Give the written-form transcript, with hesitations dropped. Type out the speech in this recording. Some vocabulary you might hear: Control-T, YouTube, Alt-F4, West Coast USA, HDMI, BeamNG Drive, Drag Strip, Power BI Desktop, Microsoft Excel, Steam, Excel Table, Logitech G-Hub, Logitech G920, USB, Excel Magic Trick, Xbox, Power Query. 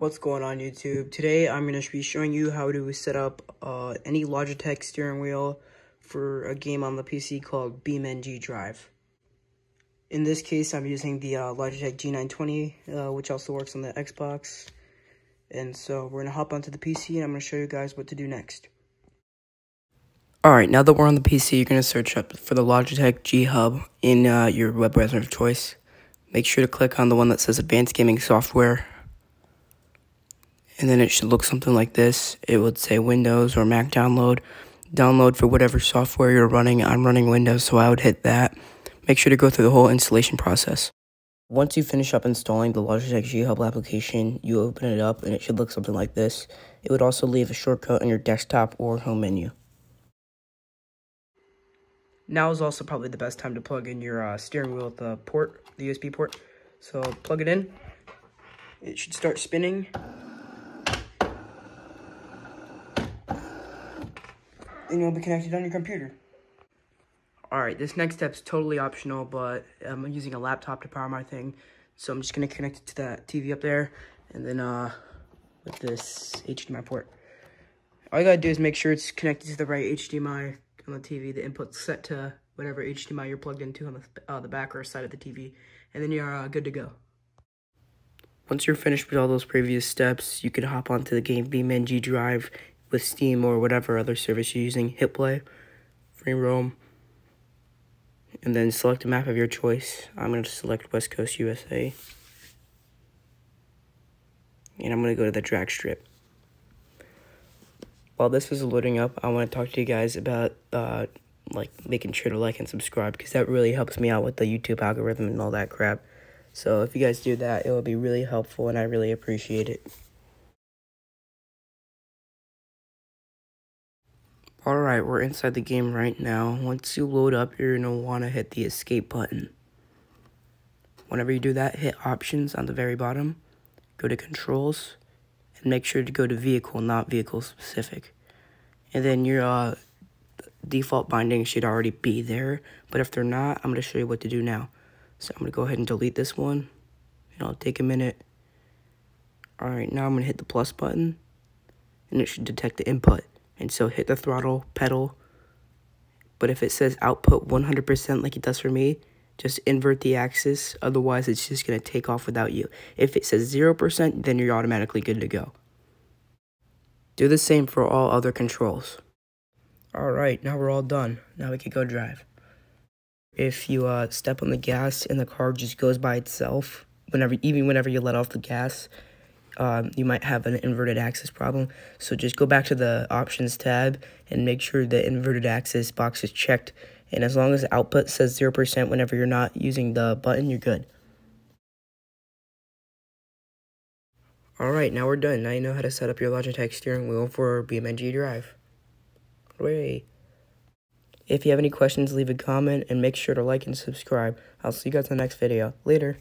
What's going on YouTube? Today I'm going to be showing you how to set up any Logitech steering wheel for a game on the PC called BeamNG Drive. In this case I'm using the Logitech G920 which also works on the Xbox. And so we're going to hop onto the PC and I'm going to show you guys what to do next. Alright, now that we're on the PC you're going to search up for the Logitech G-Hub in your web browser of choice. Make sure to click on the one that says Advanced Gaming Software. And then it should look something like this. It would say Windows or Mac download. Download for whatever software you're running. I'm running Windows, so I would hit that. Make sure to go through the whole installation process. Once you finish up installing the Logitech G-Hub application, you open it up and it should look something like this. It would also leave a shortcut on your desktop or home menu. Now is also probably the best time to plug in your steering wheel with the USB port. So plug it in. It should start spinning. And you'll be connected on your computer. Alright, this next step's totally optional, but I'm using a laptop to power my thing. So I'm just going to connect it to that TV up there, and then with this HDMI port. All you got to do is make sure it's connected to the right HDMI on the TV. The input's set to whatever HDMI you're plugged into on the back or side of the TV, and then you're good to go. Once you're finished with all those previous steps, you can hop onto the game BeamNG Drive with Steam or whatever other service you're using. Hit play, free roam, and then select a map of your choice. I'm going to select West Coast USA, and I'm going to go to the Drag Strip. While this is loading up, I want to talk to you guys about making sure to like and subscribe, because that really helps me out with the YouTube algorithm and all that crap. So if you guys do that, it will be really helpful, and I really appreciate it. Alright, we're inside the game right now. Once you load up, you're going to want to hit the escape button. Whenever you do that, hit options on the very bottom, go to controls, and make sure to go to vehicle, not vehicle specific. And then your default binding should already be there, but if they're not, I'm going to show you what to do now. So I'm going to go ahead and delete this one, and it'll take a minute. Alright, now I'm going to hit the plus button, and it should detect the input. And so hit the throttle, pedal, but if it says output 100% like it does for me, just invert the axis, otherwise it's just going to take off without you. If it says 0%, then you're automatically good to go. Do the same for all other controls. Alright, now we're all done. Now we can go drive. If you step on the gas and the car just goes by itself, even whenever you let off the gas, you might have an inverted axis problem, so just go back to the options tab and make sure the inverted axis box is checked, and as long as the output says 0% whenever you're not using the button, you're good. Alright, now we're done. Now you know how to set up your Logitech steering wheel for BeamNG Drive. Hooray! If you have any questions, leave a comment, and make sure to like and subscribe. I'll see you guys in the next video. Later!